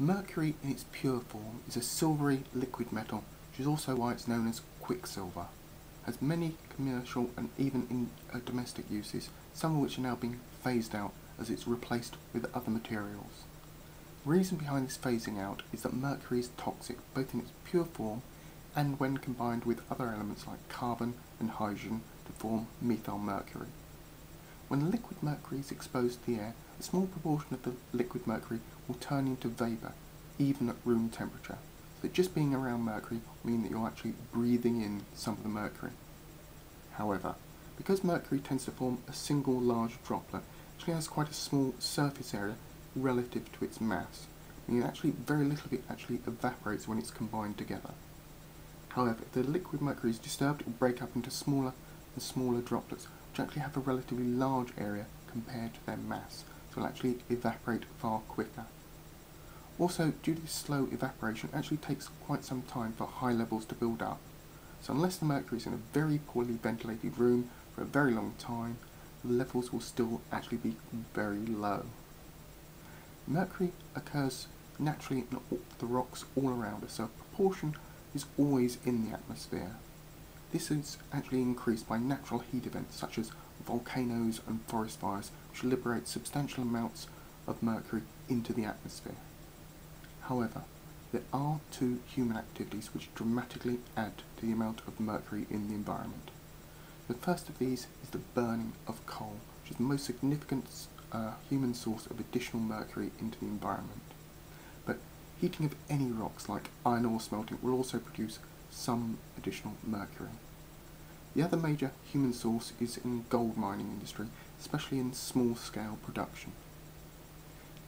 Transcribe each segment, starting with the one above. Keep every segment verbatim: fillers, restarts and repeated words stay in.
Mercury in its pure form is a silvery liquid metal, which is also why it's known as quicksilver. It has many commercial and even in uh, domestic uses, some of which are now being phased out as it's replaced with other materials. The reason behind this phasing out is that mercury is toxic both in its pure form and when combined with other elements like carbon and hydrogen to form methyl mercury. When liquid mercury is exposed to the air, a small proportion of the liquid mercury will turn into vapour, even at room temperature. So just being around mercury will mean that you're actually breathing in some of the mercury. However, because mercury tends to form a single large droplet, it actually has quite a small surface area relative to its mass, meaning actually very little of it actually evaporates when it's combined together. However, if the liquid mercury is disturbed, it will break up into smaller and smaller droplets, which actually have a relatively large area compared to their mass, so it will actually evaporate far quicker. Also, due to this slow evaporation, it actually takes quite some time for high levels to build up. So unless the mercury is in a very poorly ventilated room for a very long time, the levels will still actually be very low. Mercury occurs naturally in all the rocks all around us, so a proportion is always in the atmosphere. This is actually increased by natural heat events such as volcanoes and forest fires, which liberate substantial amounts of mercury into the atmosphere. However, there are two human activities which dramatically add to the amount of mercury in the environment. The first of these is the burning of coal, which is the most significant uh, human source of additional mercury into the environment. But heating of any rocks like iron ore smelting will also produce some additional mercury. The other major human source is in gold mining industry, especially in small-scale production.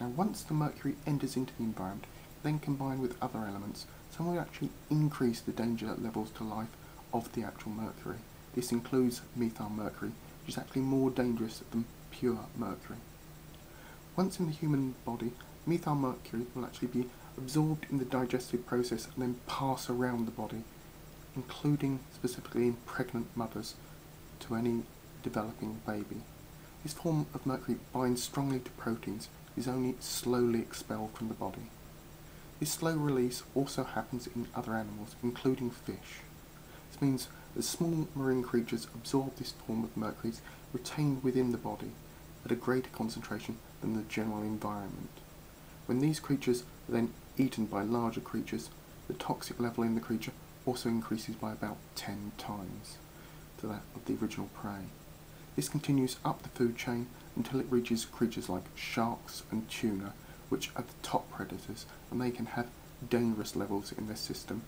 Now, once the mercury enters into the environment, then combined with other elements, some will actually increase the danger levels to life of the actual mercury. This includes methyl mercury, which is actually more dangerous than pure mercury. Once in the human body, methyl mercury will actually be absorbed in the digestive process and then pass around the body, including specifically in pregnant mothers to any developing baby. This form of mercury binds strongly to proteins, is only slowly expelled from the body. This slow release also happens in other animals, including fish. This means that small marine creatures absorb this form of mercury retained within the body at a greater concentration than the general environment. When these creatures are then eaten by larger creatures, the toxic level in the creature also increases by about ten times to that of the original prey. This continues up the food chain until it reaches creatures like sharks and tuna, which are the top predators, and they can have dangerous levels in their system,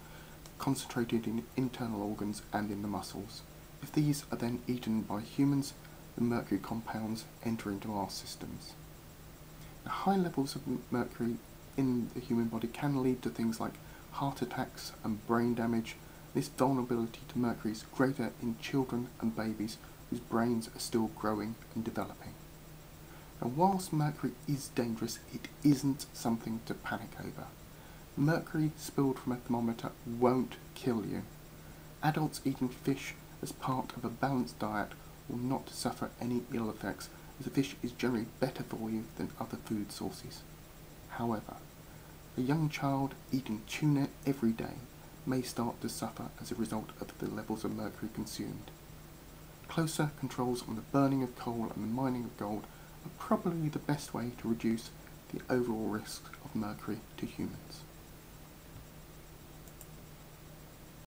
concentrated in internal organs and in the muscles. If these are then eaten by humans, the mercury compounds enter into our systems. The high levels of mercury in the human body can lead to things like heart attacks and brain damage. This vulnerability to mercury is greater in children and babies whose brains are still growing and developing. And whilst mercury is dangerous, it isn't something to panic over. Mercury spilled from a thermometer won't kill you. Adults eating fish as part of a balanced diet will not suffer any ill effects, as the fish is generally better for you than other food sources. However, a young child eating tuna every day may start to suffer as a result of the levels of mercury consumed. Closer controls on the burning of coal and the mining of gold are probably the best way to reduce the overall risk of mercury to humans.